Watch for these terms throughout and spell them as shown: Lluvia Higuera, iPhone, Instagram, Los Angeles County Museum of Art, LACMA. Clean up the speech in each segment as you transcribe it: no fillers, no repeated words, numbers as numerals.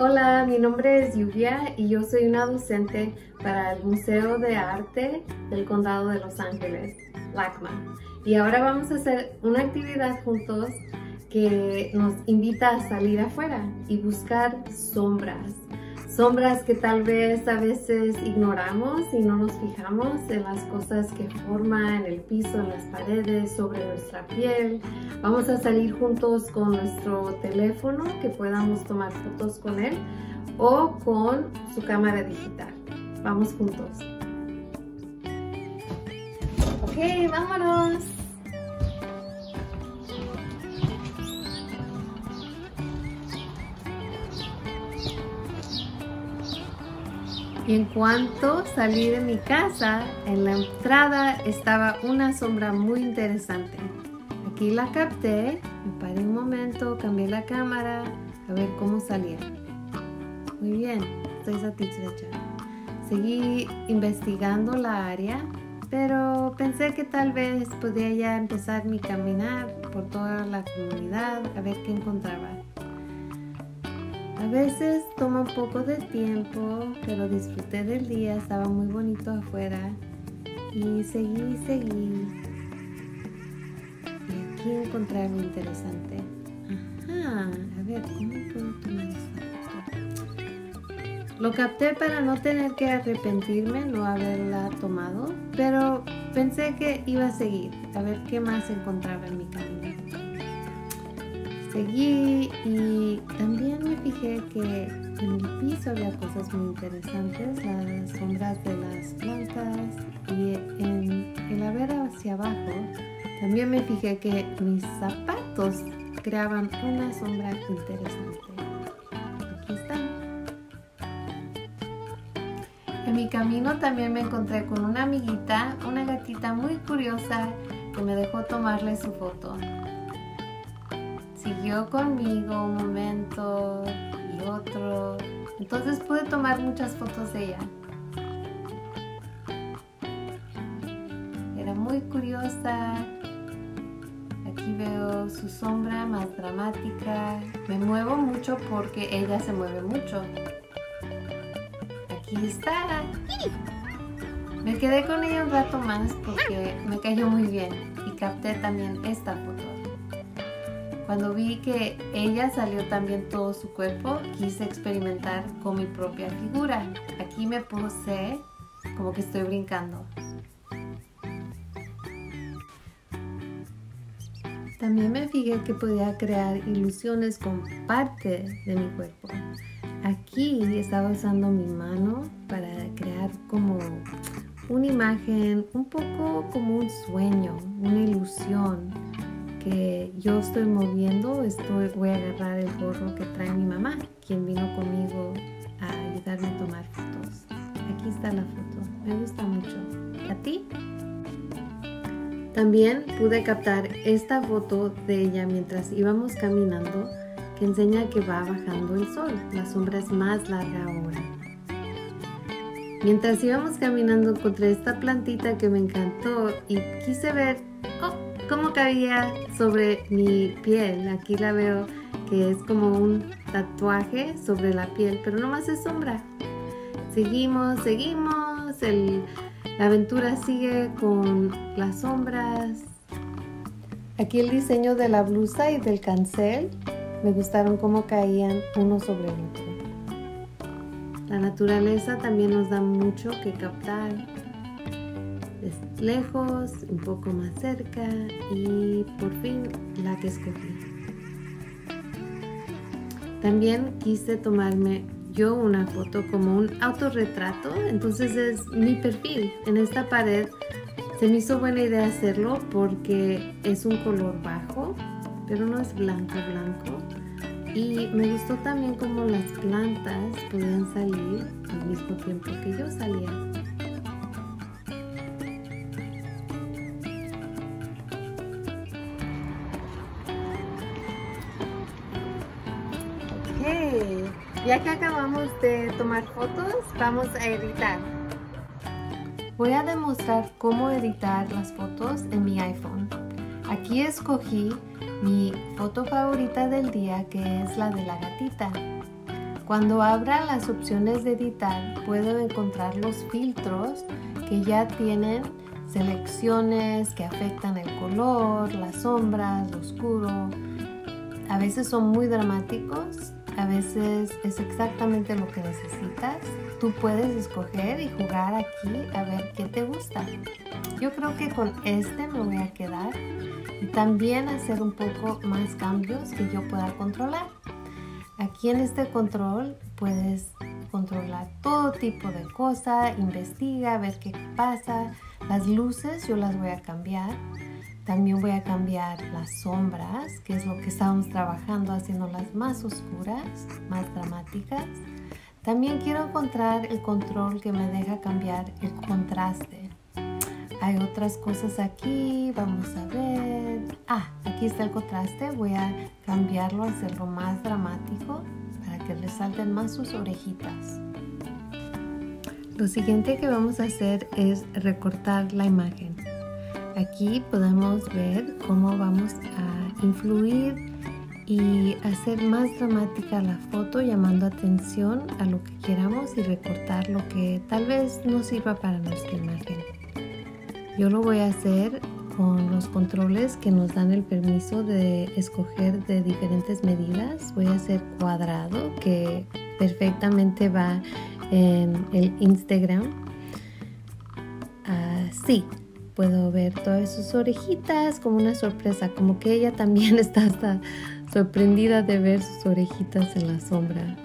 Hola, mi nombre es Lluvia y yo soy una docente para el Museo de Arte del Condado de Los Ángeles, LACMA. Y ahora vamos a hacer una actividad juntos que nos invita a salir afuera y buscar sombras. Sombras que tal vez a veces ignoramos y no nos fijamos en las cosas que forman el piso, en las paredes, sobre nuestra piel. Vamos a salir juntos con nuestro teléfono, que podamos tomar fotos con él, o con su cámara digital. Vamos juntos. Ok, vámonos. Y en cuanto salí de mi casa, en la entrada estaba una sombra muy interesante. Aquí la capté, me paré un momento, cambié la cámara a ver cómo salía. Muy bien, estoy satisfecha. Seguí investigando la área, pero pensé que tal vez podía ya empezar mi caminar por toda la comunidad a ver qué encontraba. A veces toma un poco de tiempo, pero disfruté del día, estaba muy bonito afuera y seguí. Y aquí encontré algo interesante. Ajá, a ver, ¿cómo puedo tomar esto? Lo capté para no tener que arrepentirme no haberla tomado, pero pensé que iba a seguir, a ver qué más encontraba en mi camino. Seguí y también me fijé que en el piso había cosas muy interesantes, las sombras de las plantas, y en el haber hacia abajo también me fijé que mis zapatos creaban una sombra interesante. Aquí están. En mi camino también me encontré con una amiguita, una gatita muy curiosa que me dejó tomarle su foto. Siguió conmigo un momento y otro, entonces pude tomar muchas fotos de ella. Era muy curiosa. Aquí veo su sombra más dramática. Me muevo mucho porque ella se mueve mucho. Aquí está. Me quedé con ella un rato más porque me cayó muy bien y capté también esta foto. Cuando vi que ella salió también todo su cuerpo, quise experimentar con mi propia figura. Aquí me puse como que estoy brincando. También me fijé que podía crear ilusiones con parte de mi cuerpo. Aquí estaba usando mi mano para crear como una imagen, un poco como un sueño, una ilusión. Que yo estoy moviendo, voy a agarrar el gorro que trae mi mamá, quien vino conmigo a ayudarme a tomar fotos. Aquí está la foto, me gusta mucho. ¿A ti? También pude captar esta foto de ella mientras íbamos caminando, que enseña que va bajando el sol, la sombra es más larga ahora. Mientras íbamos caminando encontré esta plantita que me encantó y quise ver cómo cabía sobre mi piel. Aquí la veo que es como un tatuaje sobre la piel, pero nomás es sombra. Seguimos, la aventura sigue con las sombras. Aquí el diseño de la blusa y del cancel me gustaron cómo caían uno sobre el otro. La naturaleza también nos da mucho que captar. Lejos, un poco más cerca y por fin la que escogí. También quise tomarme yo una foto como un autorretrato, entonces es mi perfil. En esta pared se me hizo buena idea hacerlo porque es un color bajo, pero no es blanco. Y me gustó también como las plantas podían salir al mismo tiempo que yo salía. Ya que acabamos de tomar fotos, vamos a editar. Voy a demostrar cómo editar las fotos en mi iPhone. Aquí escogí mi foto favorita del día, que es la de la gatita. Cuando abra las opciones de editar, puedo encontrar los filtros que ya tienen selecciones que afectan el color, las sombras, lo oscuro. A veces son muy dramáticos, a veces es exactamente lo que necesitas. Tú puedes escoger y jugar aquí a ver qué te gusta. Yo creo que con este me voy a quedar y también hacer un poco más cambios que yo pueda controlar. Aquí en este control puedes controlar todo tipo de cosas, investiga, ver qué pasa. Las luces yo las voy a cambiar. También voy a cambiar las sombras, que es lo que estábamos trabajando, haciéndolas más oscuras, más dramáticas. También quiero encontrar el control que me deja cambiar el contraste. Hay otras cosas aquí, vamos a ver. Aquí está el contraste, voy a cambiarlo, hacerlo más dramático para que resalten más sus orejitas. Lo siguiente que vamos a hacer es recortar la imagen. Aquí podemos ver cómo vamos a influir y hacer más dramática la foto, llamando atención a lo que queramos y recortar lo que tal vez no sirva para nuestra imagen. Yo lo voy a hacer con los controles que nos dan el permiso de escoger de diferentes medidas. Voy a hacer cuadrado, que perfectamente va en el Instagram. Así. Puedo ver todas sus orejitas como una sorpresa, como que ella también está hasta sorprendida de ver sus orejitas en la sombra.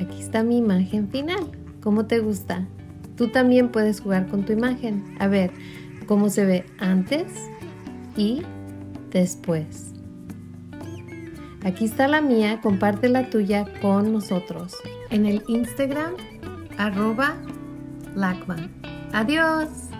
Aquí está mi imagen final. ¿Cómo te gusta? Tú también puedes jugar con tu imagen. A ver cómo se ve antes y después. Aquí está la mía. Comparte la tuya con nosotros. En el Instagram, @LACMA. ¡Adiós!